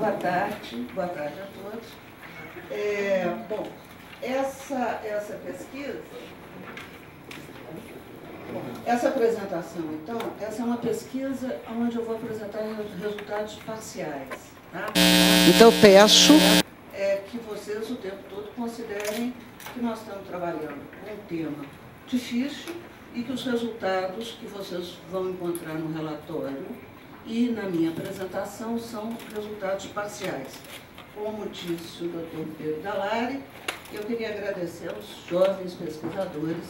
Boa tarde a todos. Bom, essa pesquisa, essa apresentação, então, essa é uma pesquisa onde eu vou apresentar resultados parciais. Tá? Então, peço que vocês o tempo todo considerem que nós estamos trabalhando com um tema difícil e que os resultados que vocês vão encontrar no relatório e na minha apresentação são resultados parciais. Como disse o doutor Pedro Dalari, eu queria agradecer aos jovens pesquisadores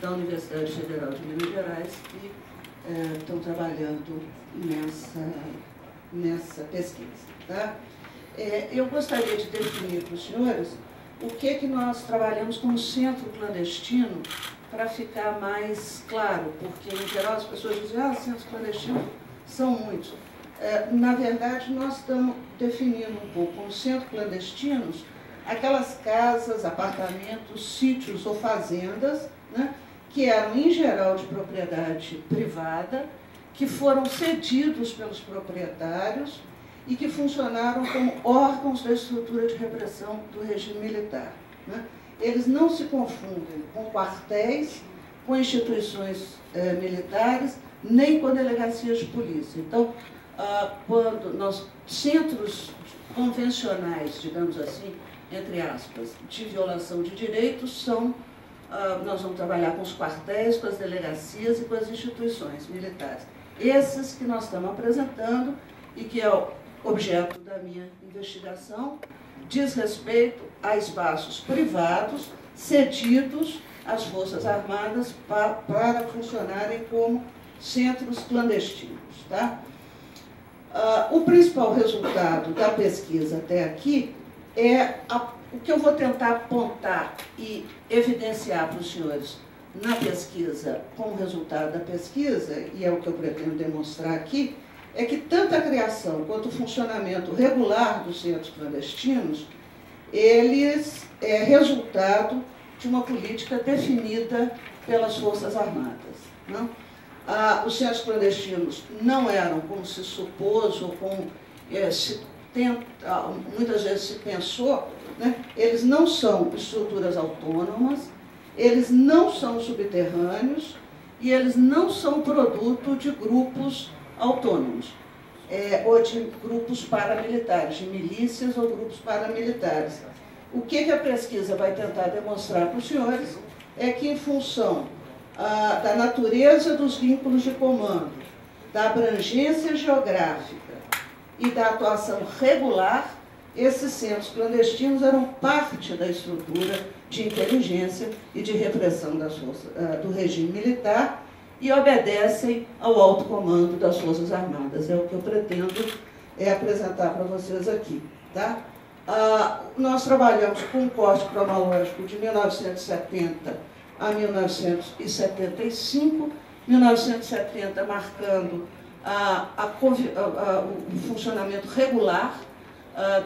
da Universidade Federal de Minas Gerais que estão trabalhando nessa pesquisa. Tá? Eu gostaria de definir para os senhores o que é que nós trabalhamos como centro clandestino para ficar mais claro, porque em geral as pessoas dizem, ah, centro clandestino são muitos. Na verdade, nós estamos definindo um pouco como centro clandestinos aquelas casas, apartamentos, sítios ou fazendas, né, que eram em geral de propriedade privada, que foram cedidos pelos proprietários e que funcionaram como órgãos da estrutura de repressão do regime militar. Né? Eles não se confundem com quartéis, com instituições militares, nem com delegacias de polícia. Então, quando nós, centros convencionais, digamos assim, entre aspas, de violação de direitos, são, nós vamos trabalhar com os quartéis, com as delegacias e com as instituições militares. Esses que nós estamos apresentando e que é o objeto da minha investigação, diz respeito a espaços privados cedidos às Forças Armadas para funcionarem como centros clandestinos. Tá? O principal resultado da pesquisa até aqui é o que eu vou tentar apontar e evidenciar para os senhores na pesquisa, como resultado da pesquisa, e é o que eu pretendo demonstrar aqui, é que tanto a criação quanto o funcionamento regular dos centros clandestinos, eles é resultado de uma política definida pelas Forças Armadas. Não? Os centros clandestinos não eram como se supôs, ou como muitas vezes se pensou, né? Eles não são estruturas autônomas, eles não são subterrâneos e eles não são produto de grupos autônomos, ou de grupos paramilitares, de milícias ou grupos paramilitares. O que a pesquisa vai tentar demonstrar para os senhores é que, em função da natureza dos vínculos de comando, da abrangência geográfica e da atuação regular, esses centros clandestinos eram parte da estrutura de inteligência e de repressão das forças, do regime militar, e obedecem ao alto comando das Forças Armadas. É o que eu pretendo apresentar para vocês aqui. Tá? Nós trabalhamos com um corte cronológico de 1970 a 1975, 1970 marcando o funcionamento regular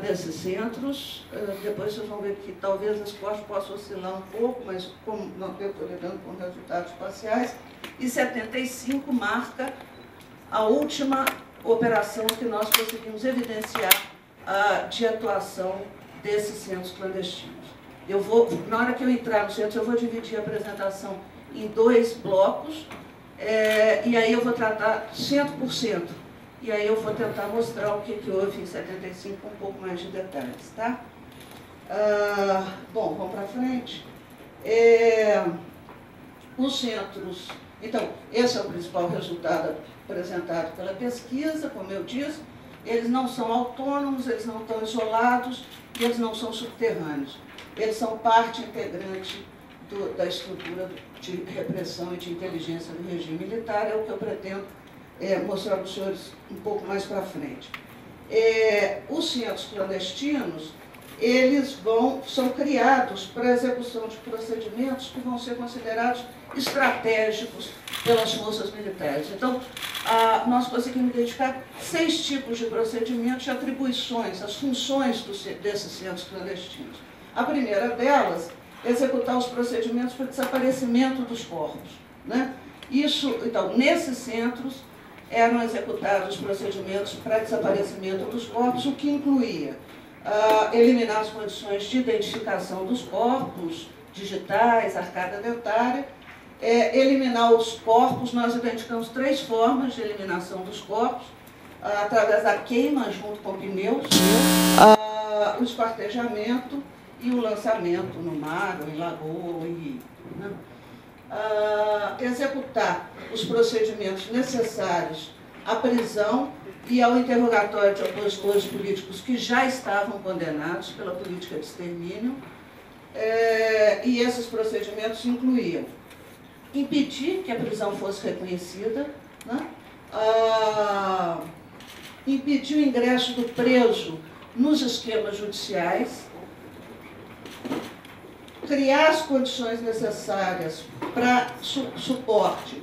desses centros. Depois vocês vão ver que talvez esse corte possa oscilar um pouco, mas como não estou lidando com resultados parciais, e 75 marca a última operação que nós conseguimos evidenciar de atuação desses centros clandestinos. Eu vou, na hora que eu entrar no centro, eu vou dividir a apresentação em dois blocos, e aí eu vou tratar 100%, e aí eu vou tentar mostrar o que houve em 75 com um pouco mais de detalhes. Tá? Bom, vamos para frente. Os centros... Então, esse é o principal resultado apresentado pela pesquisa, como eu disse. Eles não são autônomos, eles não estão isolados e eles não são subterrâneos. Eles são parte integrante da estrutura de repressão e de inteligência do regime militar. É o que eu pretendo mostrar para os senhores um pouco mais para frente. Os centros clandestinos, eles são criados para a execução de procedimentos que vão ser considerados estratégicos pelas forças militares. Então, nós conseguimos identificar 6 tipos de procedimentos e atribuições, as funções desses centros clandestinos. A primeira delas, executar os procedimentos para desaparecimento dos corpos. Né? Nesses centros, eram executados procedimentos para desaparecimento dos corpos, o que incluía eliminar as condições de identificação dos corpos digitais, arcada dentária, eliminar os corpos. Nós identificamos 3 formas de eliminação dos corpos: através da queima junto com pneus, o esquartejamento e o lançamento no mar, ou em lagoa, ou em rio, né? Executar os procedimentos necessários à prisão e ao interrogatório de opositores políticos que já estavam condenados pela política de extermínio, e esses procedimentos incluíam impedir que a prisão fosse reconhecida, né? Impedir o ingresso do preso nos esquemas judiciais, criar as condições necessárias para suporte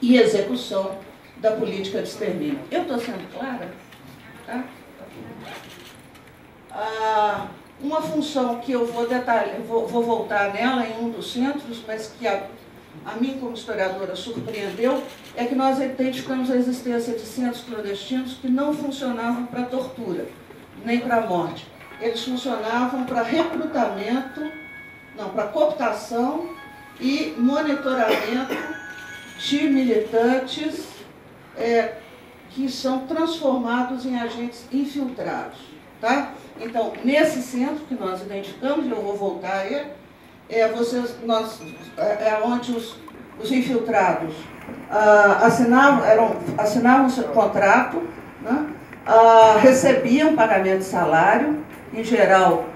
e execução da política de extermínio. Eu estou sendo clara? Tá? Uma função que eu vou detalhar, vou voltar nela em um dos centros, mas que a mim, como historiadora, surpreendeu, é que nós identificamos a existência de centros clandestinos que não funcionavam para tortura, nem para morte. Eles funcionavam para recrutamento, não, para cooptação e monitoramento de militantes que são transformados em agentes infiltrados, tá? Então, nesse centro que nós identificamos, e eu vou voltar a ele, onde os infiltrados assinavam seu contrato, né? Recebiam pagamento de salário, em geral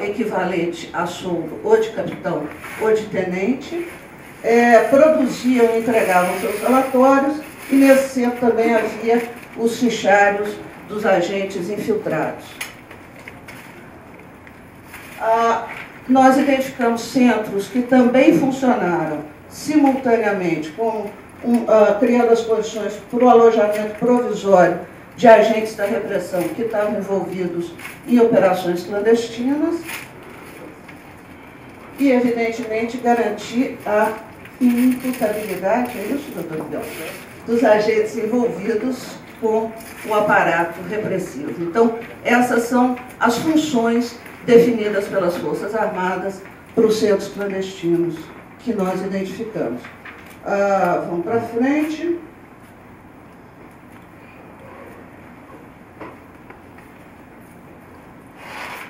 equivalente a soldo ou de capitão ou de tenente, produziam e entregavam seus relatórios, e nesse centro também havia os fichários dos agentes infiltrados. Nós identificamos centros que também funcionaram simultaneamente, como criando as condições para o alojamento provisório de agentes da repressão que estavam envolvidos em operações clandestinas e, evidentemente, garantir a imputabilidade, é isso, doutor Miguel, dos agentes envolvidos com o aparato repressivo. Então, essas são as funções definidas pelas Forças Armadas para os centros clandestinos que nós identificamos. Vamos para frente.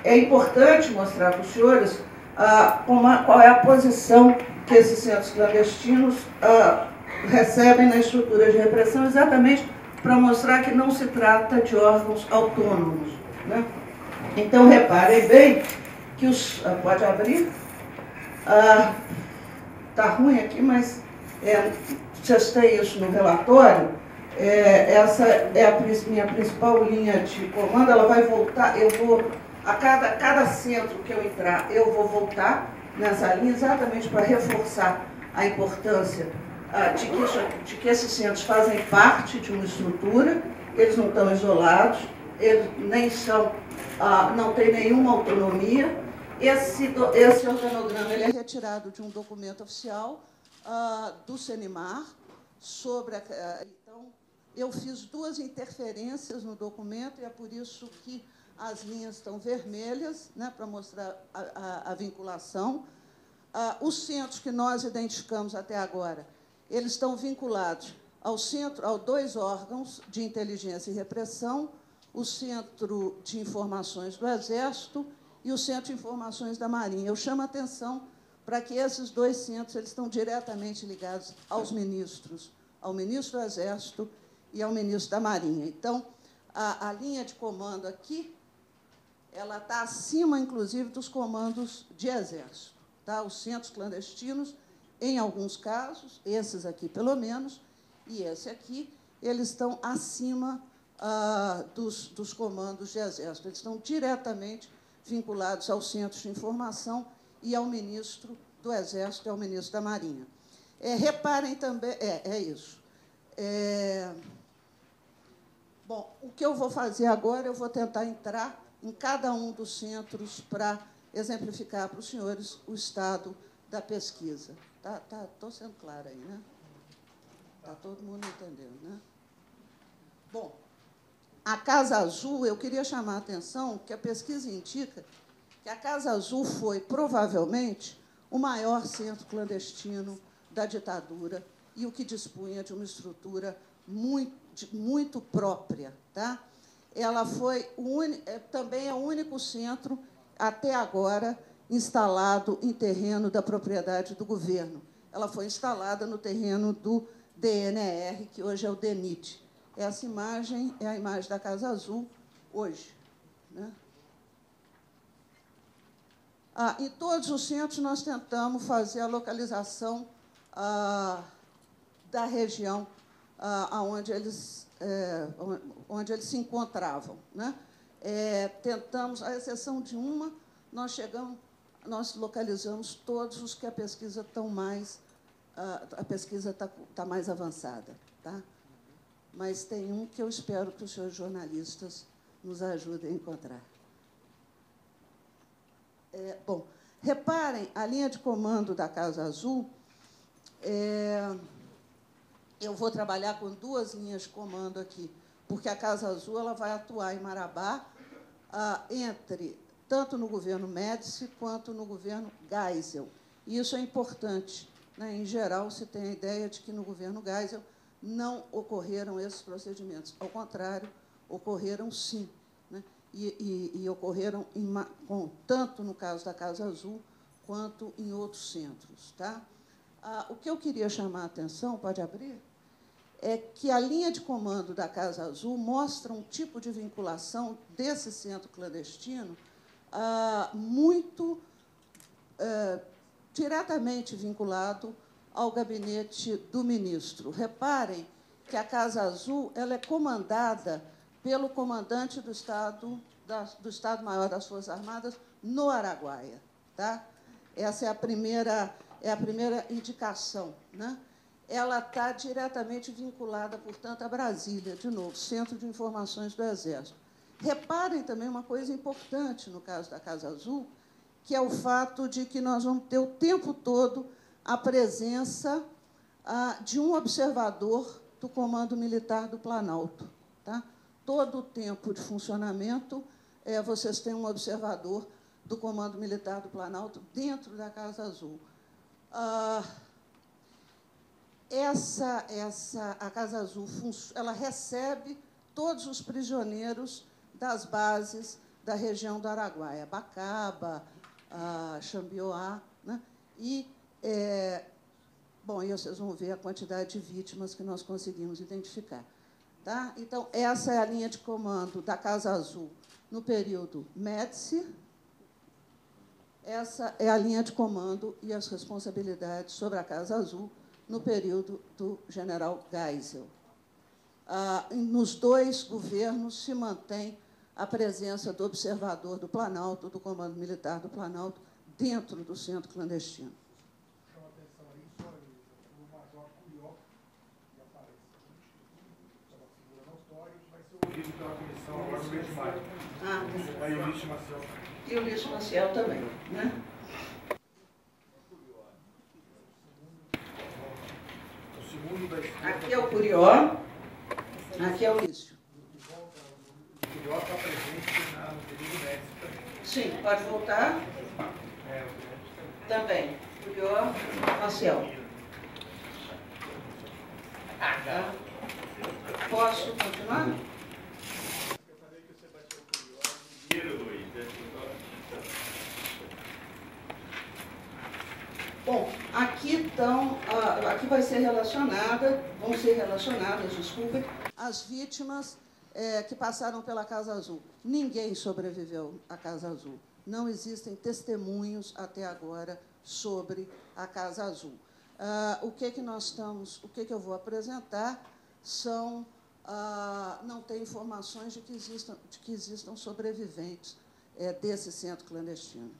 É importante mostrar para os senhores qual é a posição que esses centros clandestinos recebem na estrutura de repressão, exatamente para mostrar que não se trata de órgãos autônomos, né? Então, reparem bem que os... Pode abrir? Está ruim aqui, mas vocês têm isso no relatório. Essa é a minha principal linha de comando. Ela vai voltar, eu vou... A cada centro que eu entrar, eu vou voltar nessa linha, exatamente para reforçar a importância de que esses centros fazem parte de uma estrutura. Eles não estão isolados, eles nem são... não tem nenhuma autonomia. Esse organograma ele é retirado de um documento oficial do CENIMAR sobre... então, eu fiz 2 interferências no documento, e é por isso que as linhas estão vermelhas, né, para mostrar a vinculação. Os centros que nós identificamos até agora, eles estão vinculados ao 2 órgãos de inteligência e repressão: o Centro de Informações do Exército e o Centro de Informações da Marinha. Eu chamo a atenção para que esses 2 centros eles estão diretamente ligados aos ministros, ao ministro do Exército e ao ministro da Marinha. Então, a linha de comando aqui ela está acima, inclusive, dos comandos de Exército, tá? Os centros clandestinos, em alguns casos, esses aqui pelo menos, e esse aqui, eles estão acima dos comandos de Exército. Eles estão diretamente vinculados ao Centro de Informação e ao ministro do Exército e ao ministro da Marinha. Reparem também... isso. Bom, o que eu vou fazer agora, eu vou tentar entrar em cada um dos centros para exemplificar para os senhores o estado da pesquisa. Estou sendo clara aí, né? Está todo mundo entendendo, né? Bom, a Casa Azul, eu queria chamar a atenção que a pesquisa indica que a Casa Azul foi, provavelmente, o maior centro clandestino da ditadura e o que dispunha de uma estrutura muito própria. Tá? Ela foi também é o único centro, até agora, instalado em terreno da propriedade do governo. Ela foi instalada no terreno do DNR, que hoje é o DENIT. Essa imagem é a imagem da Casa Azul hoje. Né? Em todos os centros, nós tentamos fazer a localização da região onde eles se encontravam. Né? Tentamos, à exceção de uma, nós localizamos todos os que a pesquisa está mais avançada, tá? Mas tem um que eu espero que os senhores jornalistas nos ajudem a encontrar. Bom, reparem, a linha de comando da Casa Azul, eu vou trabalhar com duas linhas de comando aqui, porque a Casa Azul ela vai atuar em Marabá tanto no governo Médici quanto no governo Geisel. E isso é importante. Né? Em geral, se tem a ideia de que no governo Geisel não ocorreram esses procedimentos. Ao contrário, ocorreram sim. Né? E ocorreram tanto no caso da Casa Azul quanto em outros centros. Tá? O que eu queria chamar a atenção, pode abrir, é que a linha de comando da Casa Azul mostra um tipo de vinculação desse centro clandestino muito diretamente vinculado ao gabinete do ministro. Reparem que a Casa Azul ela é comandada pelo comandante do Estado-Maior das Forças Armadas no Araguaia. Tá? Essa é a primeira indicação. Né? Ela está diretamente vinculada, portanto, à Brasília, de novo, Centro de Informações do Exército. Reparem também uma coisa importante no caso da Casa Azul, que é o fato de que nós vamos ter o tempo todo a presença de um observador do Comando Militar do Planalto. Tá? Todo o tempo de funcionamento, vocês têm um observador do Comando Militar do Planalto dentro da Casa Azul. A Casa Azul ela recebe todos os prisioneiros das bases da região do Araguaia, Bacaba, Xambioá, né? Bom, e vocês vão ver a quantidade de vítimas que nós conseguimos identificar. Tá? Então, essa é a linha de comando da Casa Azul no período Médici. Essa é a linha de comando e as responsabilidades sobre a Casa Azul no período do general Geisel. Nos dois governos se mantém a presença do observador do Planalto, do Comando Militar do Planalto, dentro do centro clandestino. Chama atenção aí, só o Major Curió, que aparece aqui, uma figura notória, que vai ser ouvido pela comissão agora no mês de maio. Aí o Lício Maciel. E o Lício Maciel também, né? Aqui é o Curió, aqui é o Lício. O Curió está presente no período Médici também. Sim, pode voltar. Também. Curió, Maciel. Tá. Posso continuar? Eu falei que você vai ser o Curió, Luiz. Bom, aqui vai ser relacionadas, desculpem, as vítimas que passaram pela Casa Azul. Ninguém sobreviveu à Casa Azul. Não existem testemunhos até agora sobre a Casa Azul. O que eu vou apresentar são não tem informações de que existam sobreviventes desse centro clandestino.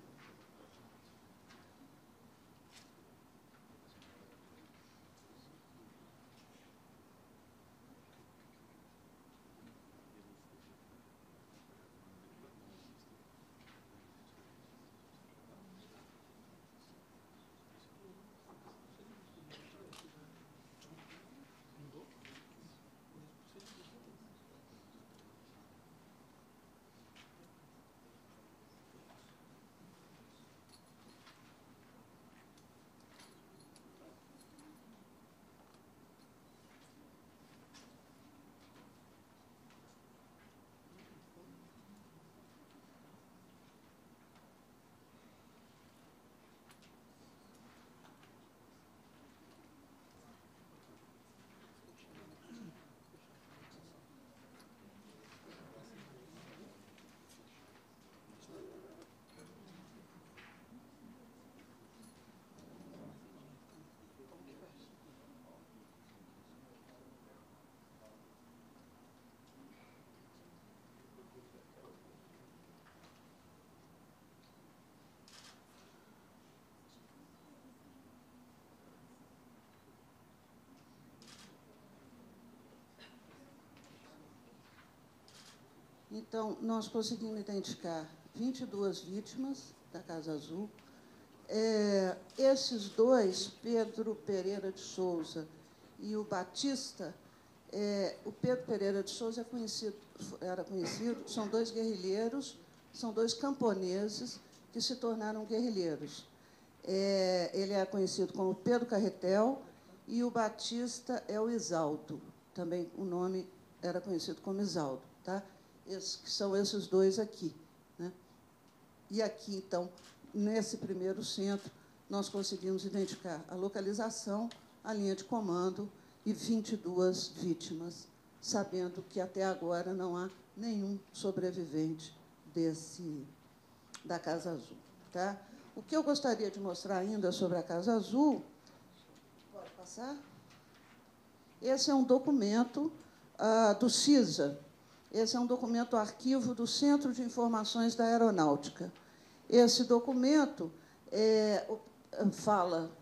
Então, nós conseguimos identificar 22 vítimas da Casa Azul. Esses dois, Pedro Pereira de Souza e o Batista, o Pedro Pereira de Souza era conhecido, são dois guerrilheiros, são dois camponeses que se tornaram guerrilheiros. Ele é conhecido como Pedro Carretel e o Batista é o Isalto, também o nome era conhecido como Isalto, tá? São esses dois aqui, né? E aqui, então, nesse primeiro centro, nós conseguimos identificar a localização, a linha de comando e 22 vítimas, sabendo que até agora não há nenhum sobrevivente da Casa Azul, tá? O que eu gostaria de mostrar ainda sobre a Casa Azul... Pode passar? Esse é um documento do CISA. Esse é um documento arquivo do Centro de Informações da Aeronáutica. Esse documento é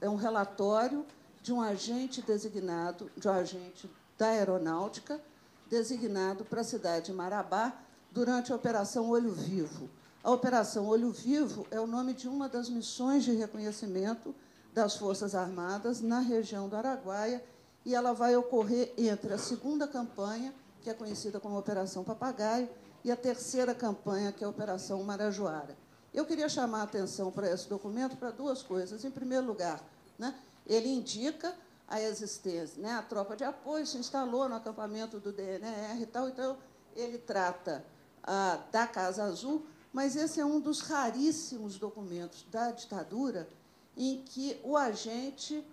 um relatório de um agente designado, de um agente da Aeronáutica, designado para a cidade de Marabá durante a Operação Olho Vivo. A Operação Olho Vivo é o nome de uma das missões de reconhecimento das Forças Armadas na região do Araguaia, e ela vai ocorrer entre a segunda campanha, que é conhecida como Operação Papagaio, e a terceira campanha, que é a Operação Marajoara. Eu queria chamar a atenção para esse documento para duas coisas. Em primeiro lugar, né, ele indica a existência, né, a tropa de apoio se instalou no acampamento do DNR e tal, então ele trata da Casa Azul. Mas esse é um dos raríssimos documentos da ditadura em que o agente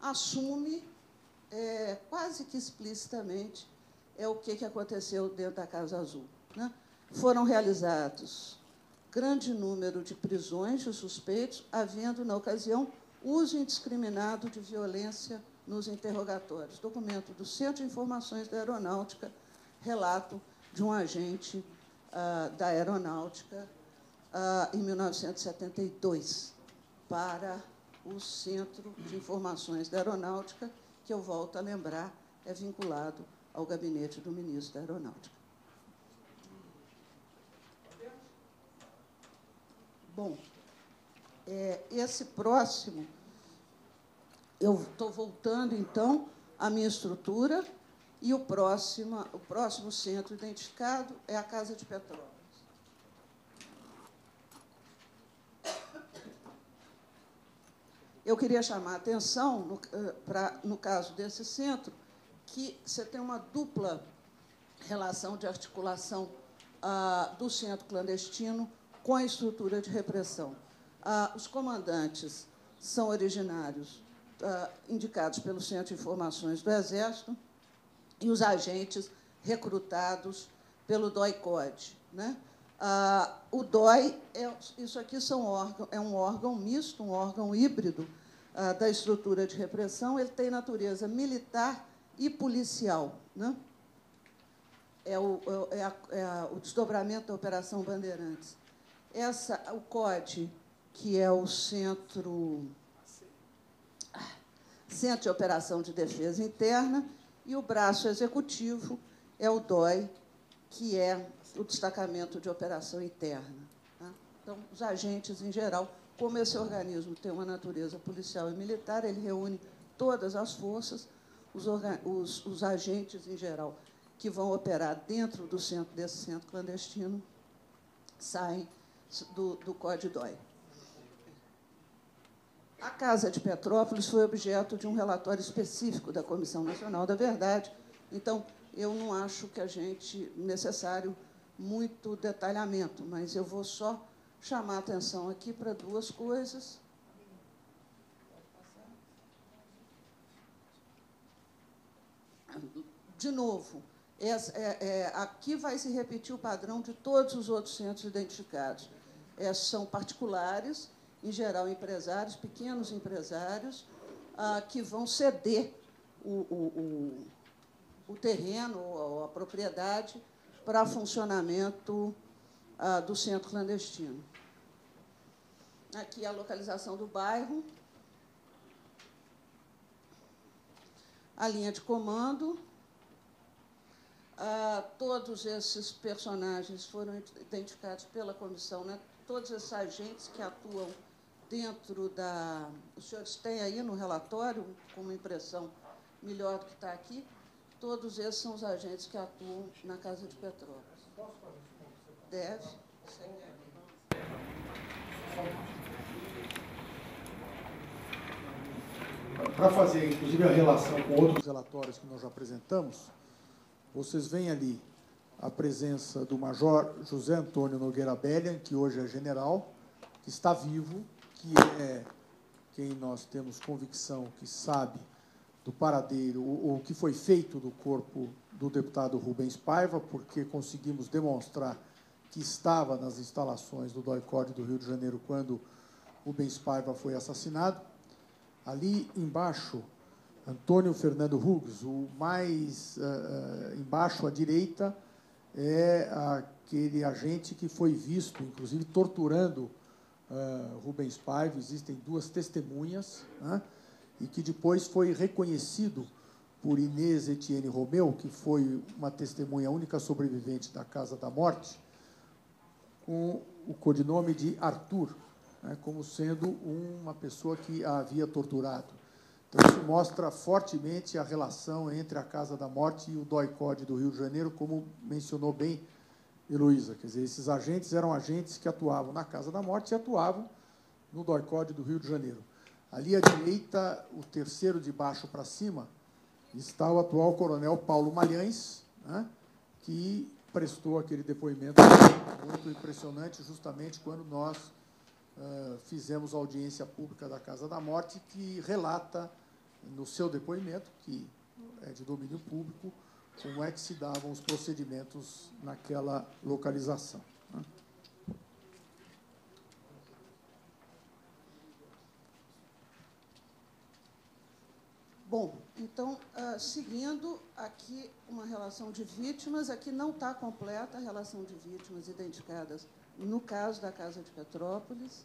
assume quase que explicitamente o que aconteceu dentro da Casa Azul, né? Foram realizados grande número de prisões de suspeitos, havendo, na ocasião, uso indiscriminado de violência nos interrogatórios. Documento do Centro de Informações da Aeronáutica, relato de um agente da Aeronáutica em 1972 para o Centro de Informações da Aeronáutica, que eu volto a lembrar, é vinculado ao gabinete do ministro da Aeronáutica. Bom, esse próximo, eu estou voltando, então, à minha estrutura. E o próximo centro identificado é a Casa de Petrópolis. Eu queria chamar a atenção, no caso desse centro, que você tem uma dupla relação de articulação do centro clandestino com a estrutura de repressão. Os comandantes são originários indicados pelo Centro de Informações do Exército, e os agentes recrutados pelo DOI-CODI, né? O DOI, isso aqui é um órgão misto, um órgão híbrido da estrutura de repressão. Ele tem natureza militar e policial, né? O desdobramento da Operação Bandeirantes. O CODI, que é o Centro de Operação de Defesa Interna, e o braço executivo é o DOI, que é o destacamento de operação interna, tá? Então, os agentes, em geral, como esse organismo tem uma natureza policial e militar, ele reúne todas as forças, os agentes, em geral, que vão operar dentro desse centro clandestino, saem do CODI DOI. A Casa de Petrópolis foi objeto de um relatório específico da Comissão Nacional da Verdade, então eu não acho que a gente necessário muito detalhamento, mas eu vou só chamar a atenção aqui para duas coisas. De novo, aqui vai se repetir o padrão de todos os outros centros identificados. São particulares, em geral, empresários, pequenos empresários, que vão ceder o terreno ou a propriedade para funcionamento do centro clandestino. Aqui a localização do bairro, a linha de comando, Todos esses personagens foram identificados pela comissão, né? Todos esses agentes que atuam dentro da... Os senhores têm aí no relatório, com uma impressão melhor do que está aqui, todos esses são os agentes que atuam na Casa de Petrópolis. Posso fazer isso? Deve. Para fazer, inclusive, a relação com outros relatórios que nós já apresentamos, vocês veem ali a presença do Major José Antônio Nogueira Bellian, que hoje é general, que está vivo, que é quem nós temos convicção que sabe do paradeiro, o que foi feito do corpo do deputado Rubens Paiva, porque conseguimos demonstrar que estava nas instalações do DOI-CODI do Rio de Janeiro quando Rubens Paiva foi assassinado. Ali embaixo, Antônio Fernando Ruggs, o mais embaixo à direita, é aquele agente que foi visto, inclusive, torturando Rubens Paiva. Existem duas testemunhas, né? E que depois foi reconhecido por Inês Etienne Romeu, que foi uma testemunha única sobrevivente da Casa da Morte, com o codinome de Arthur, né, como sendo uma pessoa que a havia torturado. Então, isso mostra fortemente a relação entre a Casa da Morte e o DOI-CODI do Rio de Janeiro, como mencionou bem Heloísa. Quer dizer, esses agentes eram agentes que atuavam na Casa da Morte e atuavam no DOI-CODI do Rio de Janeiro. Ali à direita, o terceiro de baixo para cima, está o atual coronel Paulo Malhães, né, que prestou aquele depoimento muito impressionante, justamente quando nós fizemos a audiência pública da Casa da Morte, que relata no seu depoimento, que é de domínio público, como é que se davam os procedimentos naquela localização. Né? Bom, então, seguindo aqui uma relação de vítimas, aqui não está completa a relação de vítimas identificadas no caso da Casa de Petrópolis.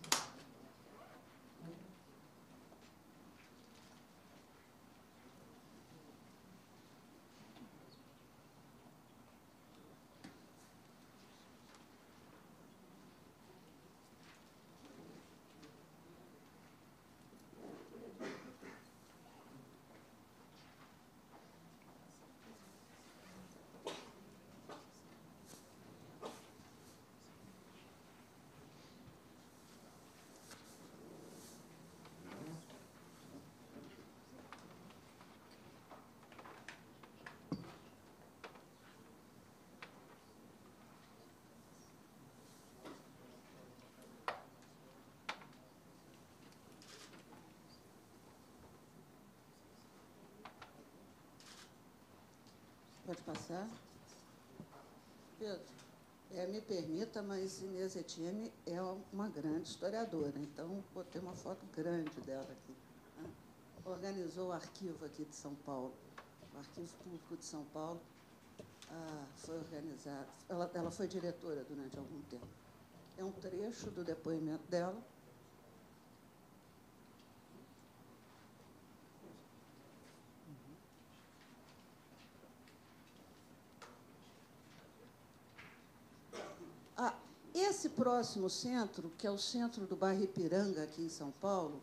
Pode passar. Pedro, me permita, mas Inês Etienne é uma grande historiadora, então vou ter uma foto grande dela aqui. Né? Organizou o arquivo aqui de São Paulo, o Arquivo Público de São Paulo, foi organizado. Ela foi diretora durante algum tempo. É um trecho do depoimento dela. Esse próximo centro, que é o centro do bairro Ipiranga, aqui em São Paulo,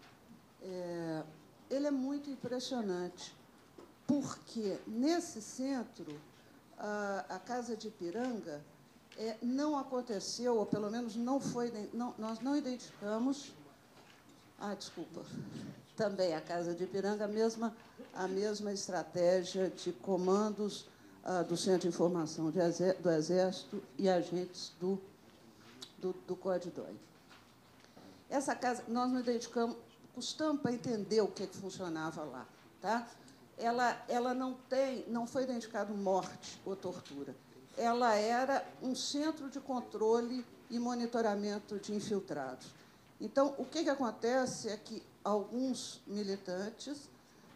ele é muito impressionante, porque nesse centro, a Casa de Ipiranga não aconteceu, ou pelo menos não foi, nós não identificamos... Ah, desculpa. Também a Casa de Ipiranga, a mesma estratégia de comandos do Centro de Informação do Exército e agentes do Código DOI. Essa casa, nós nos dedicamos, custamos para entender o que, que funcionava lá. Tá? Ela não foi identificado morte ou tortura. Ela era um centro de controle e monitoramento de infiltrados. Então, o que, que acontece é que alguns militantes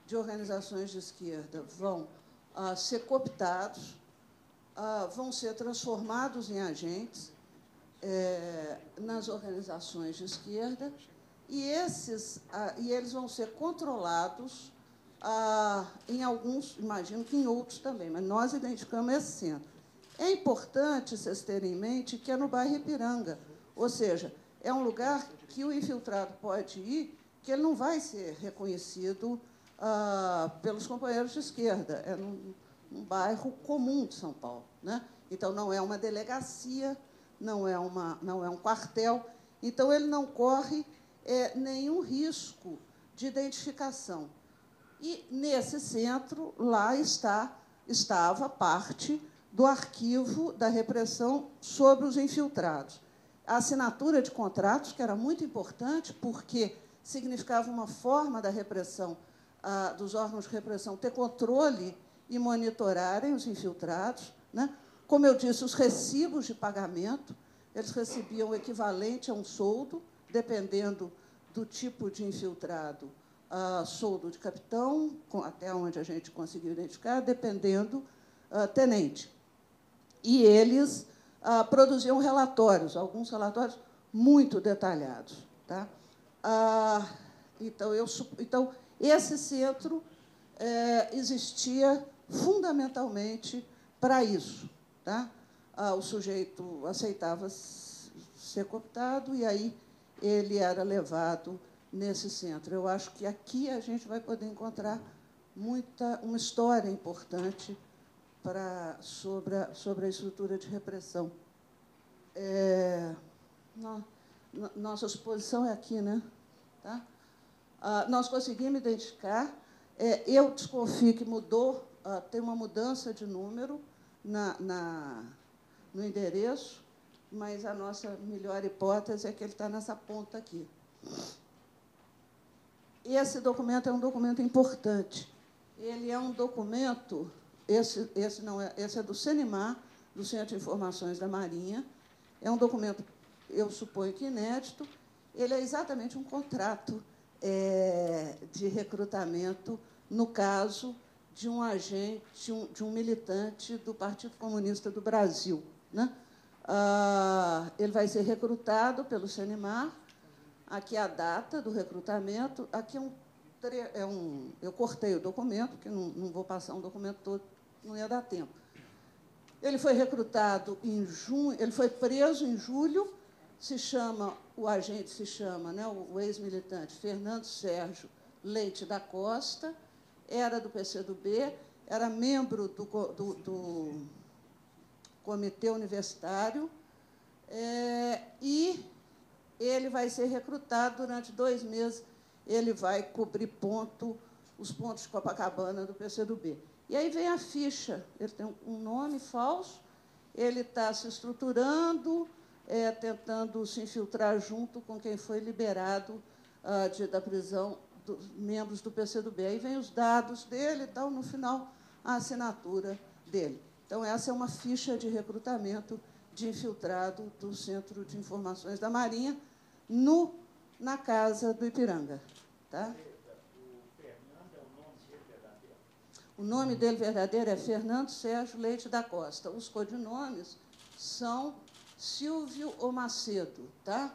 de organizações de esquerda vão ser cooptados, vão ser transformados em agentes, nas organizações de esquerda, e eles vão ser controlados em alguns, imagino que em outros também, mas nós identificamos esse centro. É importante vocês terem em mente que é no bairro Ipiranga, ou seja, é um lugar que o infiltrado pode ir, que ele não vai ser reconhecido pelos companheiros de esquerda. É um bairro comum de São Paulo, né? Então, não é uma delegacia, não é um quartel. Então, ele não corre nenhum risco de identificação. E, nesse centro, lá estava parte do arquivo da repressão sobre os infiltrados. A assinatura de contratos, que era muito importante, porque significava uma forma da repressão, dos órgãos de repressão ter controle e monitorarem os infiltrados, né? Como eu disse, os recibos de pagamento, eles recebiam o equivalente a um soldo, dependendo do tipo de infiltrado, soldo de capitão, até onde a gente conseguiu identificar, dependendo tenente. E eles produziam relatórios, alguns relatórios muito detalhados. Tá? Então, esse centro existia fundamentalmente para isso. Tá? O sujeito aceitava ser cooptado e aí ele era levado nesse centro. Eu acho que aqui a gente vai poder encontrar uma história importante sobre a estrutura de repressão. Nossa exposição é aqui, né? Tá? Nós conseguimos identificar. Eu desconfio que mudou, tem uma mudança de número no endereço, mas a nossa melhor hipótese é que ele está nessa ponta aqui. Esse documento é um documento importante. Ele é um documento, esse é do CENIMAR, do Centro de Informações da Marinha. É um documento, eu suponho que inédito. Ele é exatamente um contrato de recrutamento, no caso de um agente, de um militante do Partido Comunista do Brasil, né? Ele vai ser recrutado pelo CENIMAR. Aqui é a data do recrutamento. Aqui eu cortei o documento, porque não vou passar um documento todo, não ia dar tempo. Ele foi recrutado em junho, ele foi preso em julho. O agente se chama, né, o ex-militante Fernando Sérgio Leite da Costa. Era do PCdoB, era membro do Comitê Universitário, e ele vai ser recrutado durante 2 meses. Ele vai cobrir os pontos de Copacabana do PCdoB. E aí vem a ficha. Ele tem um nome falso, ele está se estruturando, tentando se infiltrar junto com quem foi liberado da prisão, membros do PCdoB. Aí vem os dados dele e tal, no final, a assinatura dele. Então, essa é uma ficha de recrutamento de infiltrado do Centro de Informações da Marinha na Casa do Ipiranga. Tá? O nome dele verdadeiro é Fernando Sérgio Leite da Costa. Os codinomes são Silvio ou Macedo. Tá?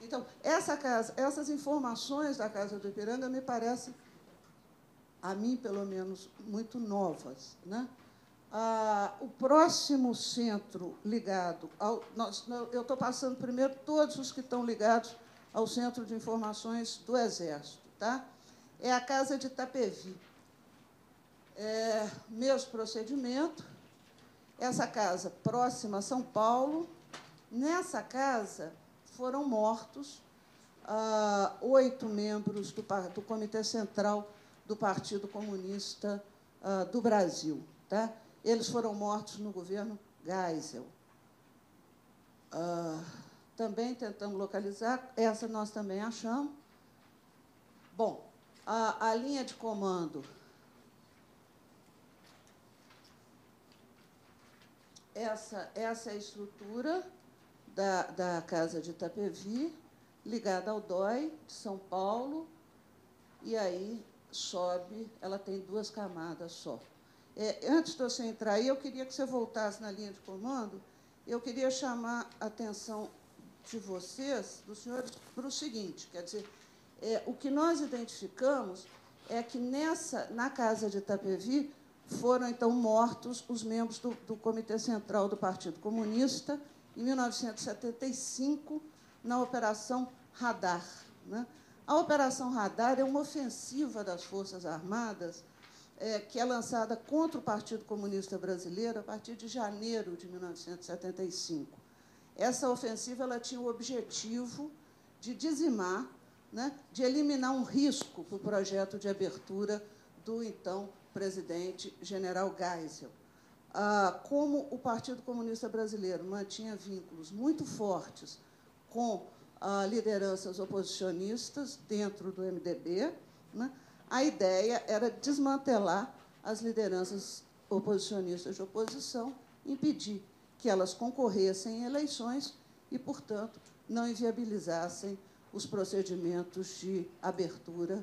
Então, essas informações da Casa do Ipiranga me parecem, a mim, pelo menos, muito novas, né? O próximo centro ligado ao... eu estou passando primeiro todos os que estão ligados ao Centro de Informações do Exército. Tá? É a Casa de Itapevi. Mesmo procedimento. Essa casa próxima a São Paulo. Nessa casa foram mortos 8 membros do Comitê Central do Partido Comunista do Brasil. Tá? Eles foram mortos no governo Geisel. Também tentamos localizar, essa nós também achamos. Bom, a linha de comando essa é a estrutura da Casa de Itapevi, ligada ao DOI de São Paulo, e aí sobe, ela tem 2 camadas só. Antes de você entrar aí, eu queria que você voltasse na linha de comando eu queria chamar a atenção de vocês, dos senhores, para o seguinte, quer dizer, o que nós identificamos é que na Casa de Itapevi foram, então, mortos os membros do Comitê Central do Partido Comunista, em 1975, na Operação Radar. Né? A Operação Radar é uma ofensiva das Forças Armadas que é lançada contra o Partido Comunista Brasileiro a partir de janeiro de 1975. Essa ofensiva ela tinha o objetivo de dizimar, né, de eliminar um risco para o projeto de abertura do, então, presidente general Geisel. Como o Partido Comunista Brasileiro mantinha vínculos muito fortes com lideranças oposicionistas dentro do MDB, né, a ideia era desmantelar as lideranças oposicionistas de oposição, impedir que elas concorressem em eleições e, portanto, não inviabilizassem os procedimentos de abertura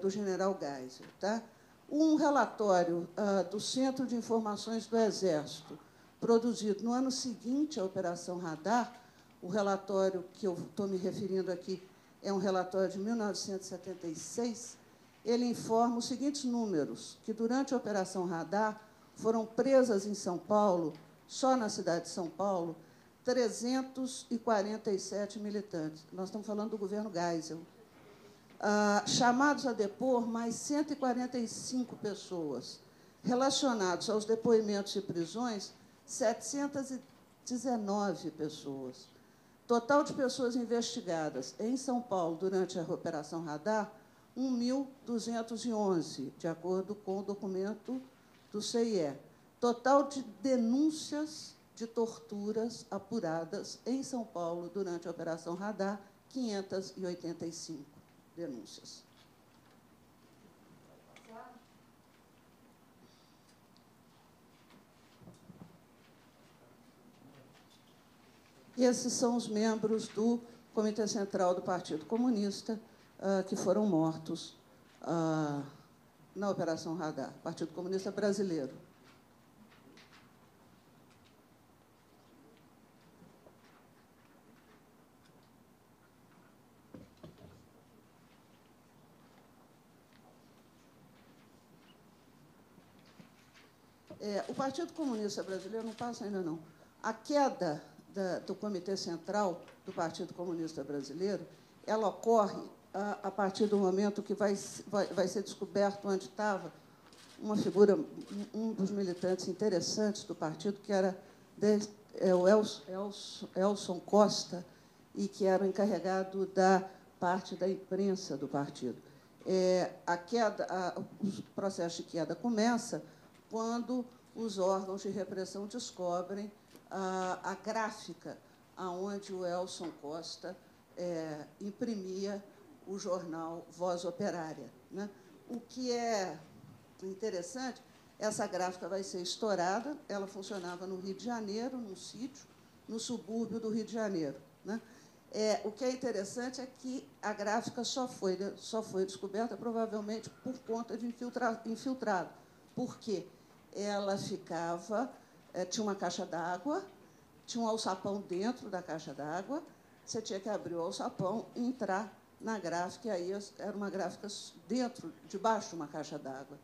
do general Geisel. Tá? Um relatório do Centro de Informações do Exército, produzido no ano seguinte à Operação Radar, o relatório que eu estou me referindo aqui é um relatório de 1976, ele informa os seguintes números, que, durante a Operação Radar, foram presas em São Paulo, só na cidade de São Paulo, 347 militantes. Nós estamos falando do governo Geisel. Chamados a depor, mais 145 pessoas. Relacionados aos depoimentos e prisões, 719 pessoas. Total de pessoas investigadas em São Paulo durante a Operação Radar, 1.211, de acordo com o documento do CIE. Total de denúncias de torturas apuradas em São Paulo durante a Operação Radar, 585 denúncias. Esses são os membros do Comitê Central do Partido Comunista, que foram mortos na Operação Radar, Partido Comunista Brasileiro. O Partido Comunista Brasileiro, não passa ainda não, a queda do Comitê Central do Partido Comunista Brasileiro, ela ocorre a partir do momento que vai ser descoberto onde estava uma figura, um dos militantes interessantes do partido, que era o Elson Costa, e que era o encarregado da parte da imprensa do partido. O processo de queda começa quando os órgãos de repressão descobrem a gráfica onde o Elson Costa imprimia o jornal Voz Operária. Né? O que é interessante, essa gráfica vai ser estourada, ela funcionava no Rio de Janeiro, num sítio, no subúrbio do Rio de Janeiro. Né? O que é interessante é que a gráfica só foi descoberta, provavelmente, por conta de infiltrado, porque ela ficava... tinha uma caixa d'água, tinha um alçapão dentro da caixa d'água, você tinha que abrir o alçapão e entrar na gráfica, e aí era uma gráfica dentro, debaixo de uma caixa d'água.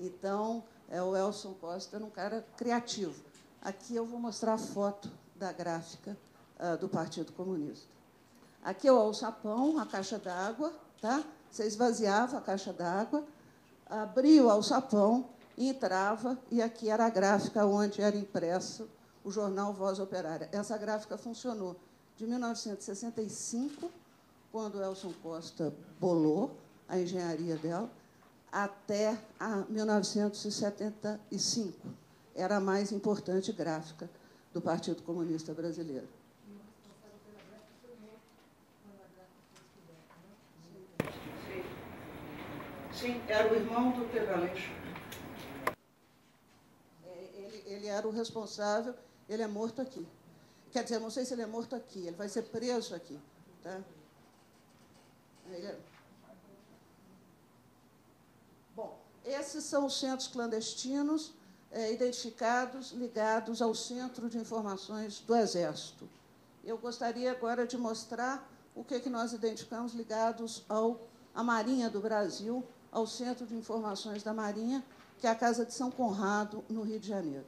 Então, o Elson Costa era um cara criativo. Aqui eu vou mostrar a foto da gráfica do Partido Comunista. Aqui é o alçapão, a caixa d'água, tá? Você esvaziava a caixa d'água, abria o alçapão, entrava, e aqui era a gráfica onde era impresso o jornal Voz Operária. Essa gráfica funcionou de 1965, quando Elson Costa bolou a engenharia dela, até 1975. Era a mais importante gráfica do Partido Comunista Brasileiro. Sim, era o irmão do Pedro Aleixo. Ele era o responsável, ele é morto aqui. Quer dizer, não sei se ele é morto aqui, ele vai ser preso aqui. Tá? Bom, esses são os centros clandestinos. identificados ligados ao Centro de Informações do Exército. Eu gostaria agora de mostrar o que, nós identificamos ligados à Marinha do Brasil, ao Centro de Informações da Marinha, que é a Casa de São Conrado, no Rio de Janeiro.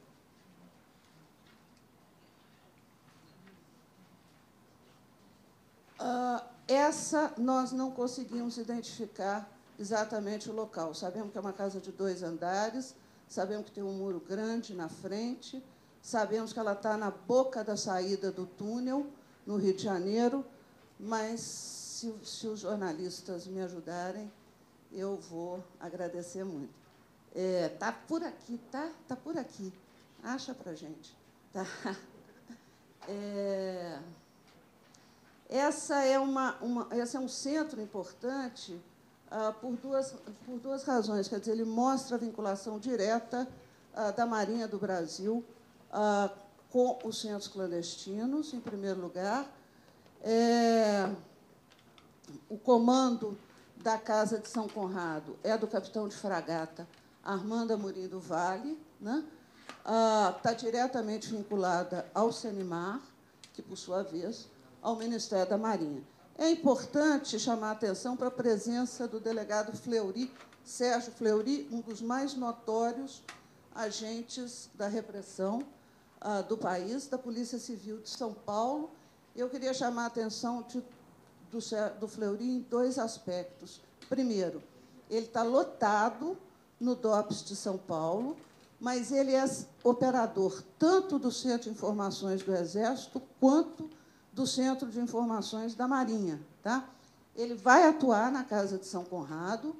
Essa nós não conseguimos identificar exatamente o local. Sabemos que é uma casa de 2 andares, sabemos que tem um muro grande na frente, sabemos que ela está na boca da saída do túnel, no Rio de Janeiro, mas, se os jornalistas me ajudarem, eu vou agradecer muito. Está por aqui, tá? Está por aqui. Acha para a gente. Tá. Esse é um centro importante por duas razões. Quer dizer, ele mostra a vinculação direta da Marinha do Brasil com os centros clandestinos, em primeiro lugar. O comando da Casa de São Conrado é do capitão de fragata Armando Amorim do Vale, né? Está diretamente vinculada ao CENIMAR, que, por sua vez, ao Ministério da Marinha. É importante chamar a atenção para a presença do delegado Fleury, Sérgio Fleury, um dos mais notórios agentes da repressão do país, da Polícia Civil de São Paulo. Eu queria chamar a atenção do Fleury em 2 aspectos. Primeiro, ele está lotado no DOPS de São Paulo, mas ele é operador tanto do Centro de Informações do Exército quanto do Centro de Informações da Marinha. Tá? Ele vai atuar na Casa de São Conrado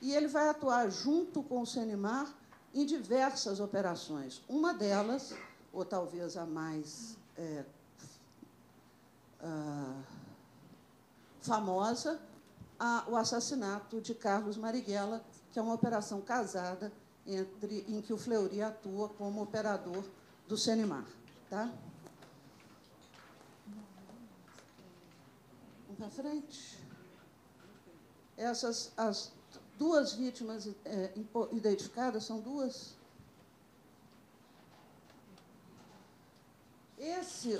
e ele vai atuar junto com o CENIMAR em diversas operações. Uma delas, ou talvez a mais famosa, o assassinato de Carlos Marighella, que é uma operação casada em que o Fleury atua como operador do CENIMAR. Tá? Para frente. Essas as 2 vítimas identificadas são 2. Esse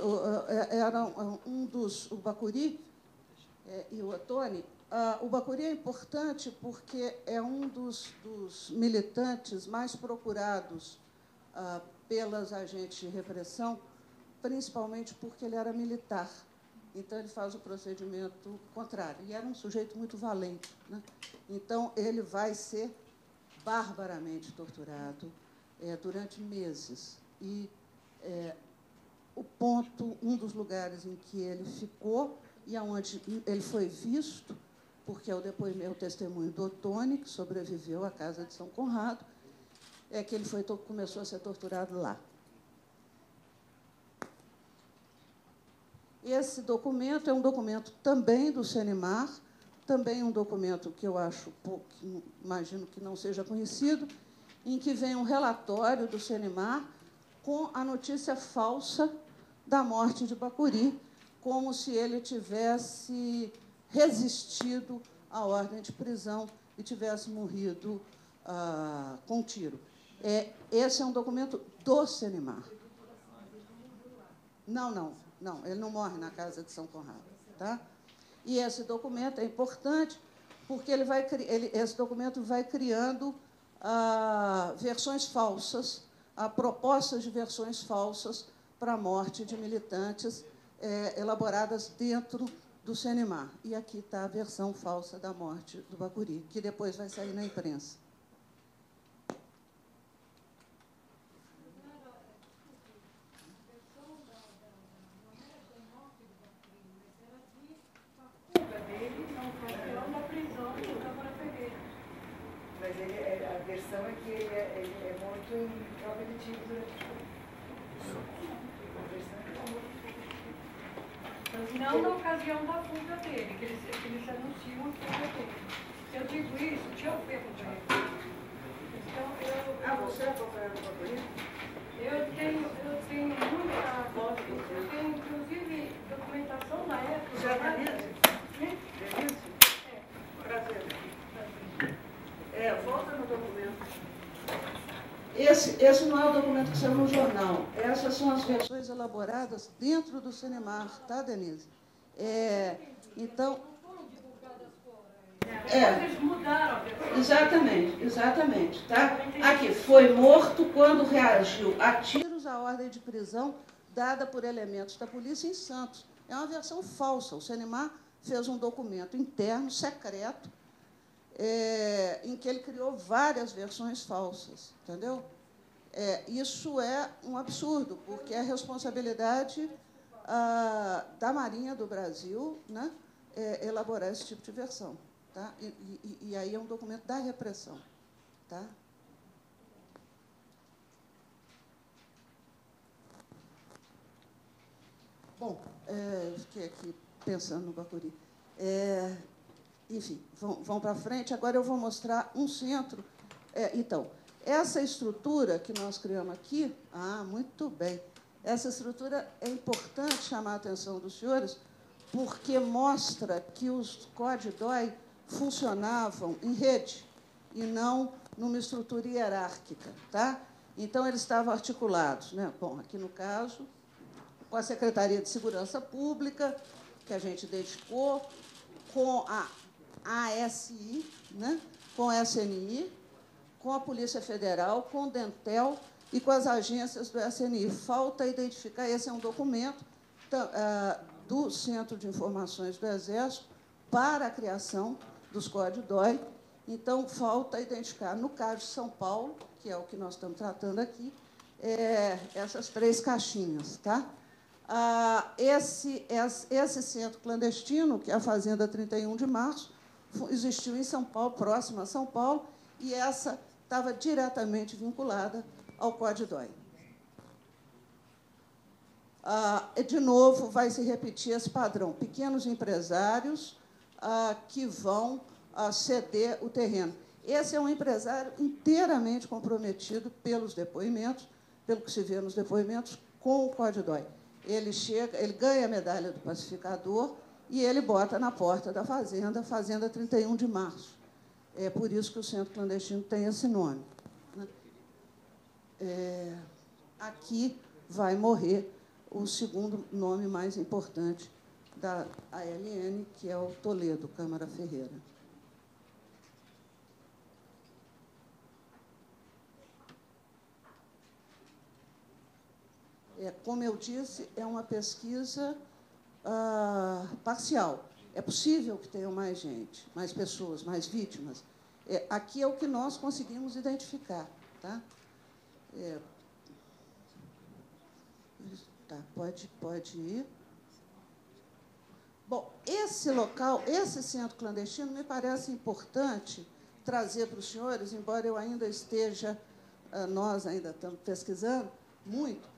era um dos, o Bacuri e o Otoni. O Bacuri é importante porque é um dos militantes mais procurados pelas agentes de repressão, principalmente porque ele era militar. Então, ele faz o procedimento contrário. E era um sujeito muito valente, né? Então, ele vai ser barbaramente torturado durante meses. E um dos lugares em que ele ficou e onde ele foi visto, porque é o testemunho do Otoni, que sobreviveu à Casa de São Conrado, é que ele começou a ser torturado lá. Esse documento é um documento também do CENIMAR, também um documento que eu acho pouco, imagino que não seja conhecido, em que vem um relatório do CENIMAR com a notícia falsa da morte de Bacuri, como se ele tivesse resistido à ordem de prisão e tivesse morrido com tiro. Esse é um documento do CENIMAR. Não, não. Não, ele não morre na Casa de São Conrado. Tá? E esse documento é importante porque esse documento vai criando versões falsas, propostas de versões falsas para a morte de militantes elaboradas dentro do CENIMAR. E aqui está a versão falsa da morte do Bacuri, que depois vai sair na imprensa. Não na ocasião da fuga dele, que eles anunciam a fuga dele. Se eu digo isso, tinha o que acompanhar. Então, você acompanhou o Bacuri? Eu tenho muita voz, eu tenho inclusive documentação na época. Já está nisso? Prazer. Volta no documento. Esse, Esse não é o documento que saiu no jornal. Essas são as versões elaboradas dentro do CENIMAR, tá, Denise? Então... Vocês mudaram a versão. Exatamente, tá? Aqui, foi morto quando reagiu a tiros à ordem de prisão dada por elementos da polícia em Santos. É uma versão falsa. O CENIMAR fez um documento interno, secreto, em que ele criou várias versões falsas, entendeu? Isso é um absurdo, porque é responsabilidade da Marinha do Brasil, né, elaborar esse tipo de versão. Tá? E aí é um documento da repressão. Tá? Bom, eu fiquei aqui pensando no Bacuri. Enfim, vão para frente. Agora eu vou mostrar um centro. Então, essa estrutura que nós criamos aqui... Ah, muito bem. Essa estrutura é importante chamar a atenção dos senhores, porque mostra que os códigos DOI funcionavam em rede e não numa estrutura hierárquica. Tá? Então, eles estavam articulados. Né? Bom, aqui no caso, com a Secretaria de Segurança Pública, que a gente dedicou, com a ASI, né? Com a SNI, com a Polícia Federal, com o Dentel e com as agências do SNI. Falta identificar, esse é um documento do Centro de Informações do Exército para a criação dos códigos DOI. Então, falta identificar, no caso de São Paulo, que é o que nós estamos tratando aqui, essas três caixinhas. Tá? Esse centro clandestino, que é a Fazenda 31 de Março, existiu em São Paulo, próximo a São Paulo, e essa estava diretamente vinculada ao Código DOI. De novo, vai se repetir esse padrão. Pequenos empresários que vão ceder o terreno. Esse é um empresário inteiramente comprometido pelos depoimentos, pelo que se vê nos depoimentos, com o Código DOI. Ele ganha a medalha do pacificador e ele bota na porta da fazenda, Fazenda 31 de Março. É por isso que o centro clandestino tem esse nome. Aqui vai morrer o segundo nome mais importante da ALN, que é o Toledo, Câmara Ferreira. Como eu disse, é uma pesquisa parcial. É possível que tenham mais gente, mais pessoas, mais vítimas. Aqui é o que nós conseguimos identificar. Tá? Tá, pode ir. Bom, esse local, esse centro clandestino, me parece importante trazer para os senhores, embora eu ainda esteja, nós ainda estamos pesquisando muito,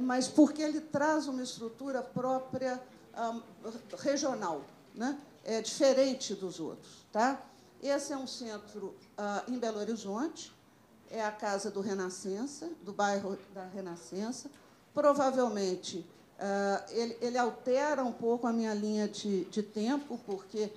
mas porque ele traz uma estrutura própria regional, né? Diferente dos outros. Tá? Esse é um centro em Belo Horizonte, é a casa do Renascença, do bairro da Renascença. Provavelmente, ele altera um pouco a minha linha de tempo, porque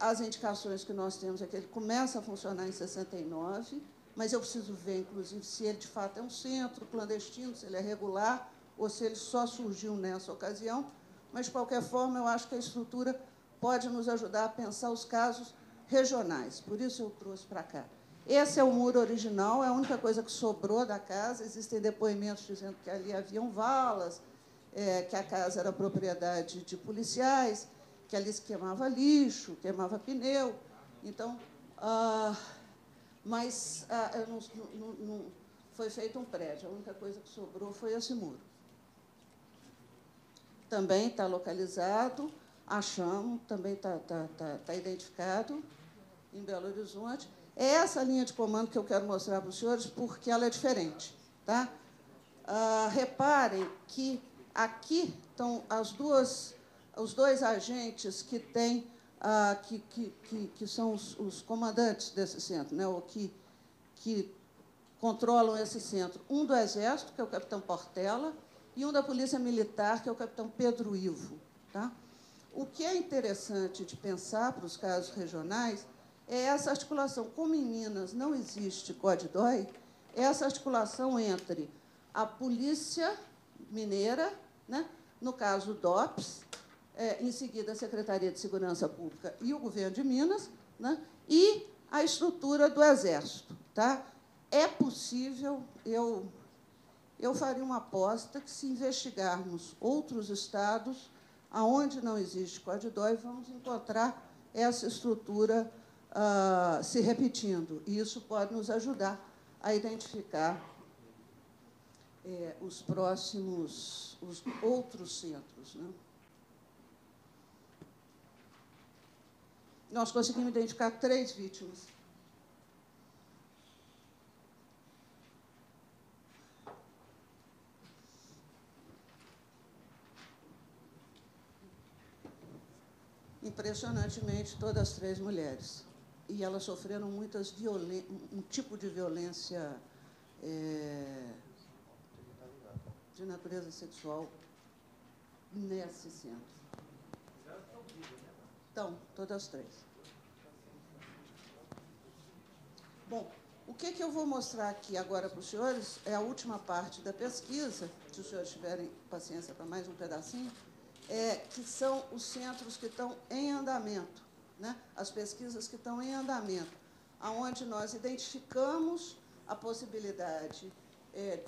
as indicações que nós temos é que ele começa a funcionar em 69, mas eu preciso ver, inclusive, se ele, de fato, é um centro clandestino, se ele é regular ou se ele só surgiu nessa ocasião. Mas, de qualquer forma, eu acho que a estrutura pode nos ajudar a pensar os casos regionais. Por isso, eu trouxe para cá. Esse é o muro original, é a única coisa que sobrou da casa. Existem depoimentos dizendo que ali haviam valas, que a casa era propriedade de policiais, que ali se queimava lixo, queimava pneu. Então, não foi feito um prédio. A única coisa que sobrou foi esse muro. Também está localizado, achamos, também está identificado em Belo Horizonte. É essa linha de comando que eu quero mostrar para os senhores, porque ela é diferente. Tá? Reparem que aqui estão os dois agentes que têm, que são os comandantes desse centro, né? Ou que controlam esse centro. Um do Exército, que é o capitão Portela, e um da Polícia Militar, que é o capitão Pedro Ivo. Tá? O que é interessante de pensar para os casos regionais é essa articulação. Como em Minas não existe CODI-DOI, essa articulação entre a Polícia Mineira, né, no caso DOPS, em seguida a Secretaria de Segurança Pública e o Governo de Minas, né, e a estrutura do Exército. Tá? É possível, eu faria uma aposta que, se investigarmos outros estados, aonde não existe Código DOI, vamos encontrar essa estrutura se repetindo. E isso pode nos ajudar a identificar os outros centros. Né? Nós conseguimos identificar 3 vítimas. Impressionantemente, todas as 3 mulheres. E elas sofreram um tipo de violência de natureza sexual nesse centro. Então, todas as 3. Bom, o que eu vou mostrar aqui agora para os senhores é a última parte da pesquisa, se os senhores tiverem paciência para mais um pedacinho, que são os centros que estão em andamento, né? As pesquisas que estão em andamento, onde nós identificamos a possibilidade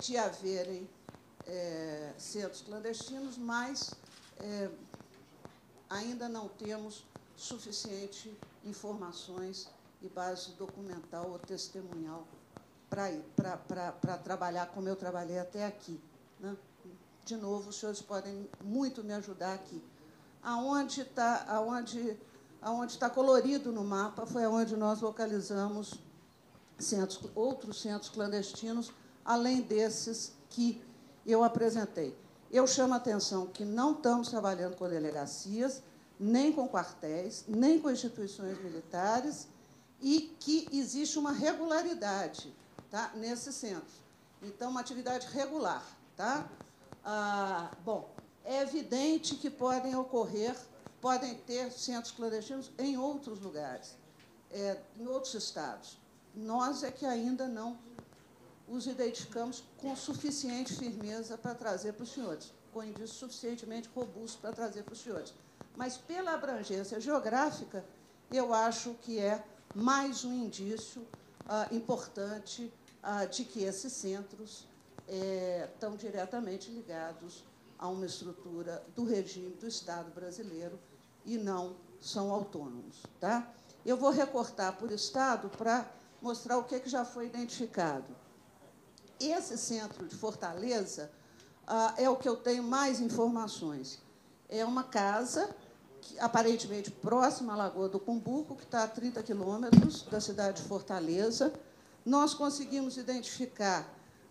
de haverem centros clandestinos, mas ainda não temos suficiente informações e base documental ou testemunhal para trabalhar como eu trabalhei até aqui, né? De novo, os senhores podem muito me ajudar aqui. Aonde tá colorido no mapa foi onde nós localizamos outros centros clandestinos, além desses que eu apresentei. Eu chamo a atenção que não estamos trabalhando com delegacias, nem com quartéis, nem com instituições militares, e que existe uma regularidade, tá, nesse centro. Então, uma atividade regular. Tá? Bom, é evidente que podem ter centros clandestinos em outros lugares, em outros estados. Nós é que ainda não os identificamos com suficiente firmeza para trazer para os senhores, com indícios suficientemente robustos para trazer para os senhores. Mas, pela abrangência geográfica, eu acho que é mais um indício importante de que esses centros estão diretamente ligados a uma estrutura do regime do Estado brasileiro e não são autônomos. Tá? Eu vou recortar por Estado para mostrar o que já foi identificado. Esse centro de Fortaleza é o que eu tenho mais informações. É uma casa, que, aparentemente próxima à Lagoa do Cumbuco, que está a 30 quilômetros da cidade de Fortaleza. Nós conseguimos identificar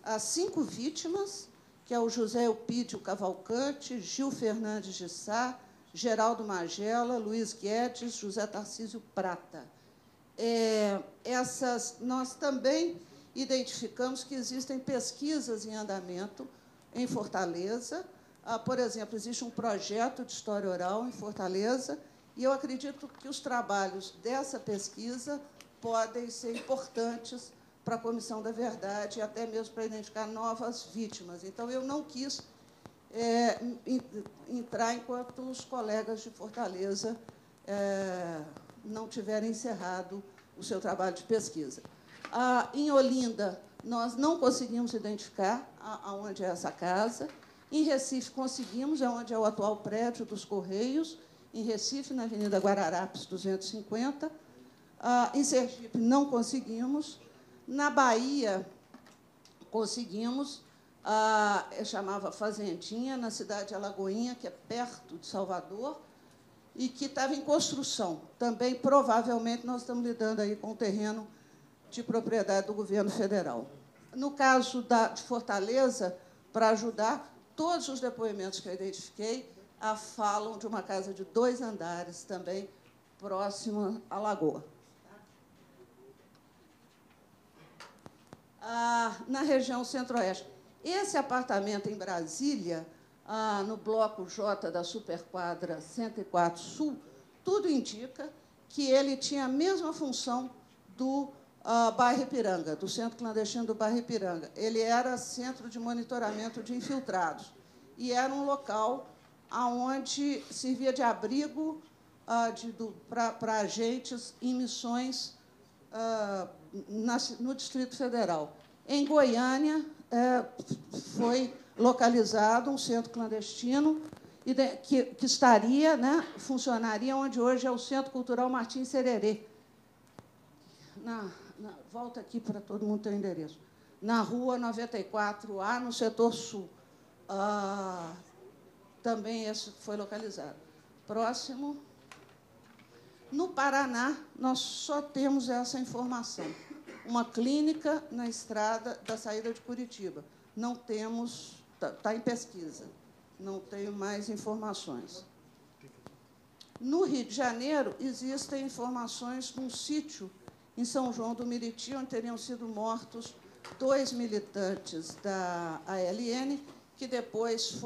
as 5 vítimas, que é o José Eupídio Cavalcante, Gil Fernandes de Sá, Geraldo Magela, Luiz Guedes, José Tarcísio Prata. Nós também identificamos que existem pesquisas em andamento em Fortaleza. Por exemplo, existe um projeto de história oral em Fortaleza, e eu acredito que os trabalhos dessa pesquisa podem ser importantes para a Comissão da Verdade e até mesmo para identificar novas vítimas. Então, eu não quis entrar enquanto os colegas de Fortaleza não tiverem encerrado o seu trabalho de pesquisa. Em Olinda, nós não conseguimos identificar aonde é essa casa. Em Recife, conseguimos, onde é o atual prédio dos Correios, em Recife, na Avenida Guararapes, 250. Em Sergipe, não conseguimos. Na Bahia, conseguimos, chamava Fazendinha, na cidade de Alagoinha, que é perto de Salvador, e que estava em construção. Também, provavelmente, nós estamos lidando aí com o terreno de propriedade do governo federal. No caso de Fortaleza, para ajudar, todos os depoimentos que eu identifiquei falam de uma casa de 2 andares, também próxima à lagoa. Na região centro-oeste. Esse apartamento em Brasília, no bloco J da Superquadra 104 Sul, tudo indica que ele tinha a mesma função do bairro Ipiranga, do Centro Clandestino do bairro Ipiranga. Ele era centro de monitoramento de infiltrados e era um local onde servia de abrigo para agentes em missões no Distrito Federal. Em Goiânia, foi localizado um centro clandestino que estaria, né, funcionaria onde hoje é o Centro Cultural Martins Sererê. Volta aqui para todo mundo ter o endereço. Na Rua 94A, no setor sul. Também esse foi localizado. Próximo. No Paraná, nós só temos essa informação. Uma clínica na estrada da saída de Curitiba. Não temos... Está em pesquisa. Não tenho mais informações. No Rio de Janeiro, existem informações de um sítio em São João do Meriti, onde teriam sido mortos 2 militantes da ALN, que depois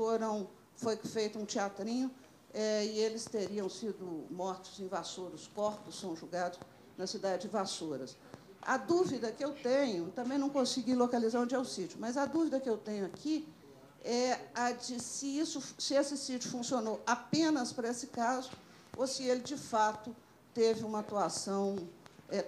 foi feito um teatrinho, e eles teriam sido mortos em Vassouras. Os corpos são julgados na cidade de Vassouras. A dúvida que eu tenho, também não consegui localizar onde é o sítio, mas a dúvida que eu tenho aqui é a de se esse sítio funcionou apenas para esse caso ou se ele, de fato, teve uma atuação...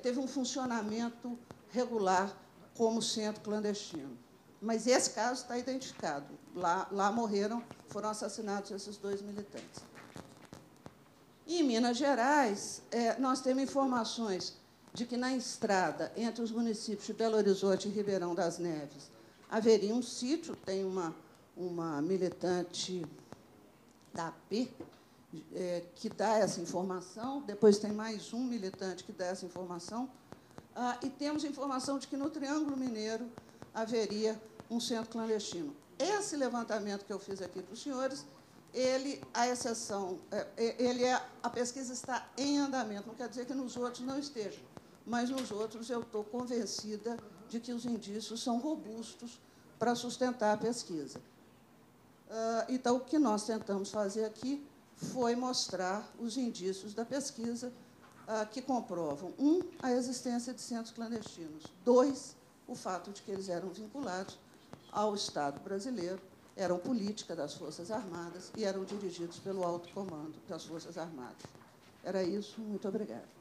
teve um funcionamento regular como centro clandestino. Mas esse caso está identificado. Lá morreram, foram assassinados esses 2 militantes. Em Minas Gerais, nós temos informações de que, na estrada entre os municípios de Belo Horizonte e Ribeirão das Neves, haveria um sítio, tem uma militante da AP, que dá essa informação, depois tem mais um militante que dá essa informação, e temos informação de que no Triângulo Mineiro haveria um centro clandestino. Esse levantamento que eu fiz aqui para os senhores, a pesquisa está em andamento, não quer dizer que nos outros não esteja, mas nos outros eu estou convencida de que os indícios são robustos para sustentar a pesquisa. Então, o que nós tentamos fazer aqui foi mostrar os indícios da pesquisa que comprovam, 1, a existência de centros clandestinos, 2, o fato de que eles eram vinculados ao Estado brasileiro, eram política das Forças Armadas e eram dirigidos pelo alto comando das Forças Armadas. Era isso, muito obrigada.